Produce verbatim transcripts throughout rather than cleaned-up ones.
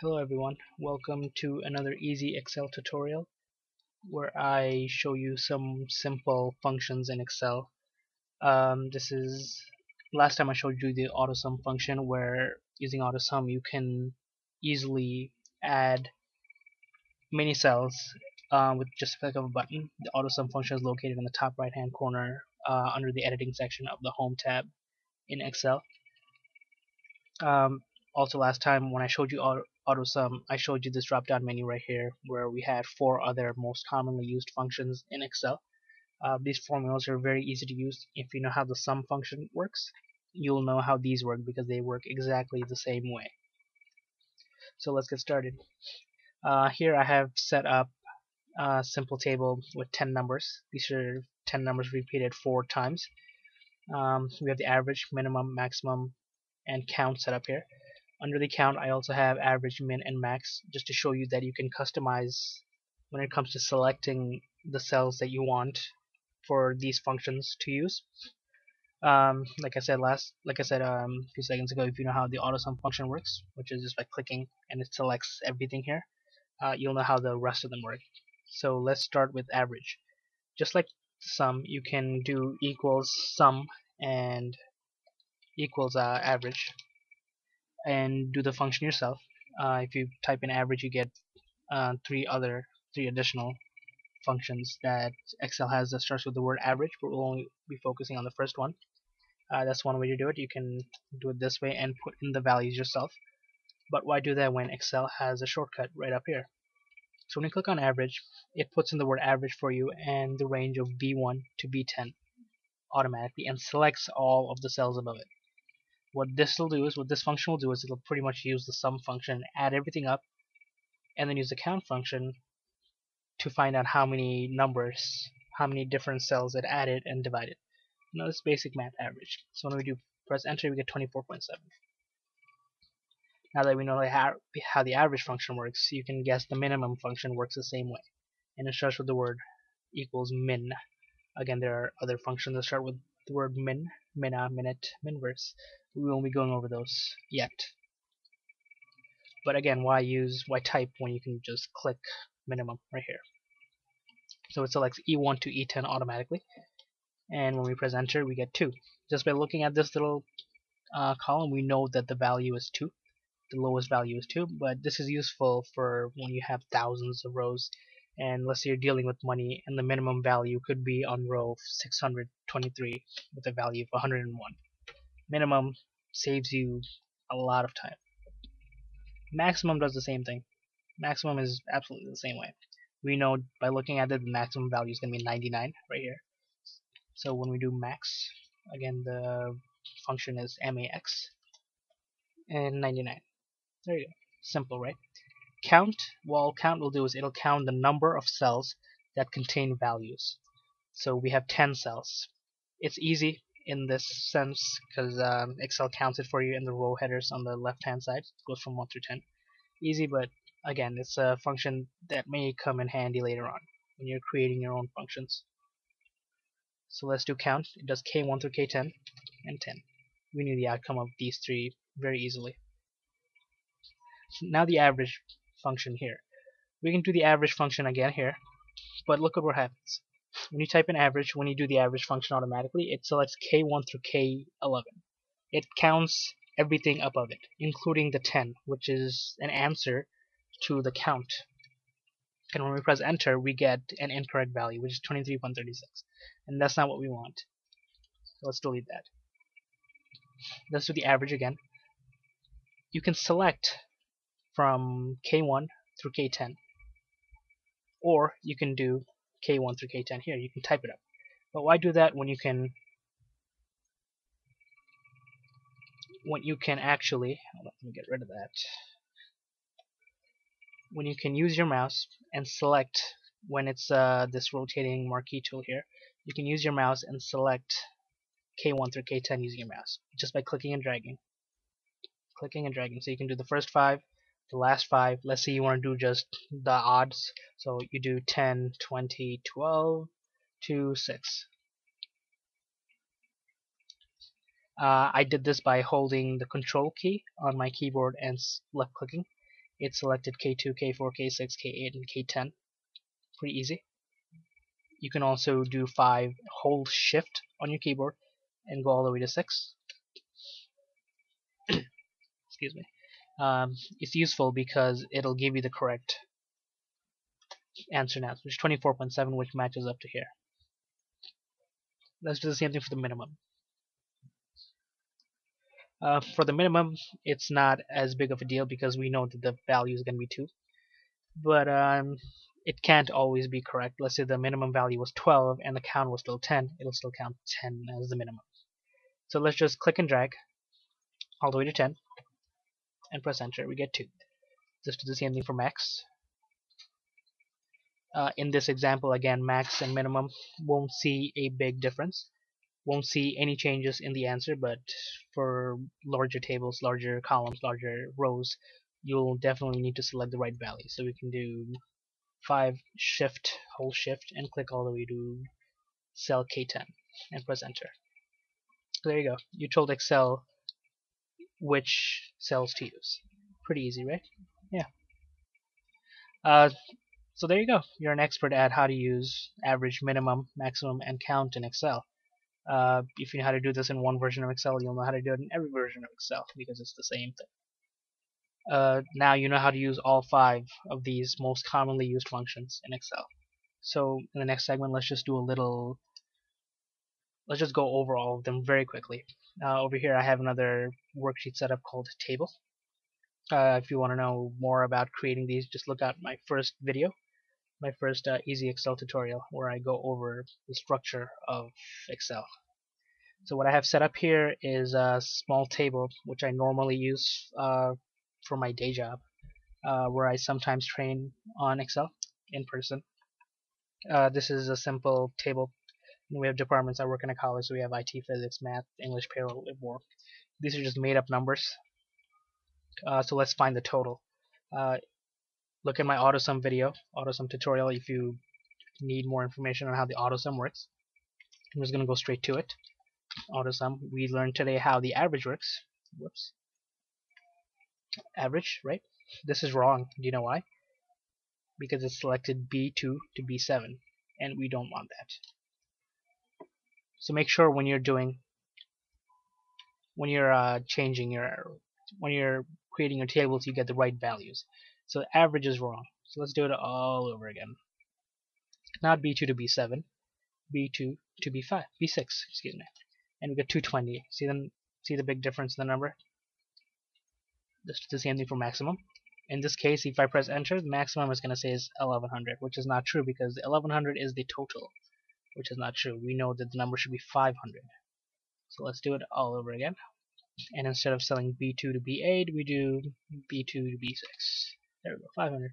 Hello everyone, welcome to another easy Excel tutorial where I show you some simple functions in Excel. Um, this is last time I showed you the Autosum function, where using Autosum you can easily add many cells uh, with just a click of a button. The Autosum function is located in the top right hand corner uh, under the editing section of the Home tab in Excel. Um, also, last time when I showed you all Autosum, I showed you this drop down menu right here where we had four other most commonly used functions in Excel. Uh, these formulas are very easy to use. If you know how the sum function works, you'll know how these work because they work exactly the same way. So let's get started. Uh, here I have set up a simple table with ten numbers. These are ten numbers repeated four times. Um, we have the average, minimum, maximum, and count set up here. Under the count, I also have average, min, and max, just to show you that you can customize when it comes to selecting the cells that you want for these functions to use. Um, like I said last, like I said um, a few seconds ago, if you know how the Autosum function works, which is just by clicking and it selects everything here, uh, you'll know how the rest of them work. So let's start with average. Just like sum, you can do equals sum and equals uh, average, and do the function yourself. Uh, if you type in average, you get uh, three other, three additional functions that Excel has that starts with the word average, but we'll only be focusing on the first one. Uh, that's one way to do it. You can do it this way and put in the values yourself. But why do that when Excel has a shortcut right up here? So when you click on average, it puts in the word average for you and the range of B one to B ten automatically, and selects all of the cells above it. What this will do is, what this function will do is, it'll pretty much use the sum function, add everything up, and then use the count function to find out how many numbers, how many different cells it added and divided. Now this is basic math average. So when we do press enter, we get twenty-four point seven. Now that we know how the average function works, you can guess the minimum function works the same way, and it starts with the word equals min. Again, there are other functions that start with the word min, mina, minute, minverse. We won't be going over those yet. But again, why use, why type when you can just click minimum right here? So it selects E one to E ten automatically, and when we press enter, we get two. Just by looking at this little uh, column, we know that the value is two. The lowest value is two, but this is useful for when you have thousands of rows, and let's say you're dealing with money, and the minimum value could be on row six hundred twenty-three with a value of one hundred one. Minimum saves you a lot of time. Maximum does the same thing. Maximum is absolutely the same way. We know by looking at it, the maximum value is going to be ninety-nine right here. So when we do max, again the function is max, and ninety-nine. There you go. Simple, right? Count, well, count will do is it'll count the number of cells that contain values. So we have ten cells. It's easy in this sense because um, Excel counts it for you in the row headers on the left hand side. It goes from one through ten. Easy, but again, it's a function that may come in handy later on when you're creating your own functions. So let's do count. It does K one through K ten and ten. We knew the outcome of these three very easily. Now the average function here. We can do the average function again here, but look at what happens. When you type in average, when you do the average function automatically, it selects K one through K eleven. It counts everything above it, including the ten, which is an answer to the count. And when we press enter, we get an incorrect value, which is twenty-three point three six. And that's not what we want. So let's delete that. Let's do the average again. You can select from K one through K ten, or you can do K one through K ten here. You can type it up. But why do that when you can when you can actually hold on, let me get rid of that. When you can use your mouse and select, when it's uh, this rotating marquee tool here, you can use your mouse and select K one through K ten using your mouse just by clicking and dragging. Clicking and dragging. So you can do the first five, the last five. Let's say you want to do just the odds, so you do ten, twenty, twelve, two, six. Uh, I did this by holding the control key on my keyboard and left clicking. it selected K two, K four, K six, K eight, and K ten. Pretty easy. You can also do five, hold shift on your keyboard and go all the way to six. Excuse me. Um, it's useful because it'll give you the correct answer now, which is twenty-four point seven, which matches up to here. Let's do the same thing for the minimum. Uh, for the minimum, it's not as big of a deal because we know that the value is going to be two. But um, it can't always be correct. Let's say the minimum value was twelve and the count was still ten. It'll still count ten as the minimum. So let's just click and drag all the way to ten and press enter. We get two. Just do the same thing for max. Uh, in this example, again, max and minimum won't see a big difference. Won't see any changes in the answer, but for larger tables, larger columns, larger rows, you'll definitely need to select the right value. So we can do five, shift, hold shift, and click all the way to cell K ten and press enter. There you go. You told Excel which cells to use. Pretty easy, right? Yeah. Uh, so there you go. You're an expert at how to use average, minimum, maximum, and count in Excel. Uh, if you know how to do this in one version of Excel, you'll know how to do it in every version of Excel because it's the same thing. Uh, now you know how to use all five of these most commonly used functions in Excel. So in the next segment, let's just do a little, let's just go over all of them very quickly. Uh, over here I have another worksheet set up called Table. Uh, if you want to know more about creating these, just look at my first video, my first uh, easy Excel tutorial where I go over the structure of Excel. So what I have set up here is a small table which I normally use uh, for my day job, uh, where I sometimes train on Excel in person. Uh, this is a simple table, and we have departments. I work in a college, so we have I T, physics, math, English, payroll, and more. These are just made up numbers. Uh, so let's find the total. Uh, Look at my Autosum video, Autosum tutorial, if you need more information on how the Autosum works. I'm just going to go straight to it. Autosum. We learned today how the average works. Whoops. Average, right? This is wrong. Do you know why? Because it's selected B two to B seven, and we don't want that. So make sure when you're doing, when you're uh, changing your, when you're creating your tables, you get the right values. So the average is wrong. So let's do it all over again. Not B two to B seven, B two to B five, B six, excuse me. And we get two twenty. See them? See the big difference in the number? This is the same thing for maximum. In this case, if I press enter, the maximum is going to say is eleven hundred, which is not true because the eleven hundred is the total, which is not true. We know that the number should be five hundred. So let's do it all over again. And instead of selling B two to B eight, we do B two to B six. There we go, five hundred.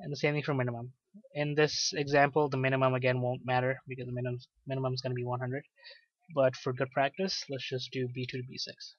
And the same thing for minimum. In this example, the minimum again won't matter because the minimum minimum is going to be one hundred. But for good practice, let's just do B two to B six.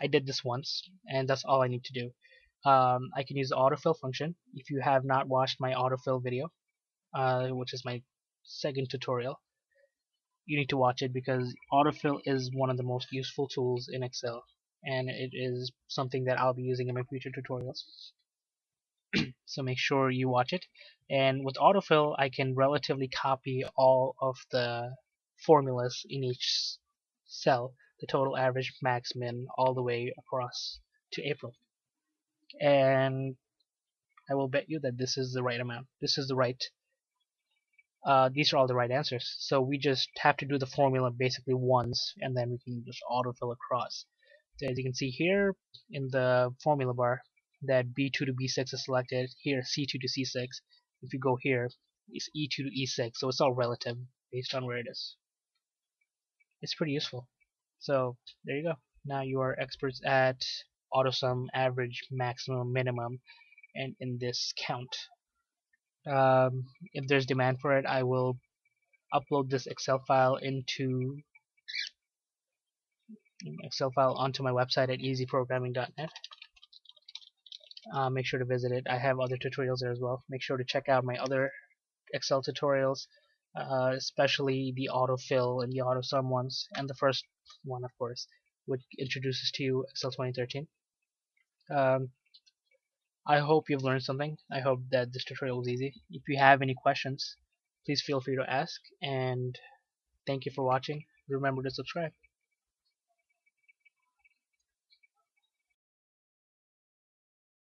I did this once, and that's all I need to do. Um, I can use the autofill function. If you have not watched my autofill video, uh, which is my second tutorial, you need to watch it because autofill is one of the most useful tools in Excel, and it is something that I'll be using in my future tutorials. So make sure you watch it. And with autofill, I can relatively copy all of the formulas in each cell, the total, average, max, min, all the way across to April. And I will bet you that this is the right amount. This is the right, uh, these are all the right answers. So we just have to do the formula basically once, and then we can just autofill across. As you can see here in the formula bar that B two to B six is selected, here C two to C six, if you go here it's E two to E six, so it's all relative based on where it is. It's pretty useful. So there you go. Now you are experts at autosum, average, maximum, minimum, and in this count. Um, if there's demand for it, I will upload this Excel file into Excel file onto my website at easy programming dot net. Uh, make sure to visit it. I have other tutorials there as well. Make sure to check out my other Excel tutorials, uh, especially the autofill and the autosum ones, and the first one, of course, which introduces to you Excel twenty thirteen. Um, I hope you've learned something. I hope that this tutorial was easy. If you have any questions, please feel free to ask, and thank you for watching. Remember to subscribe.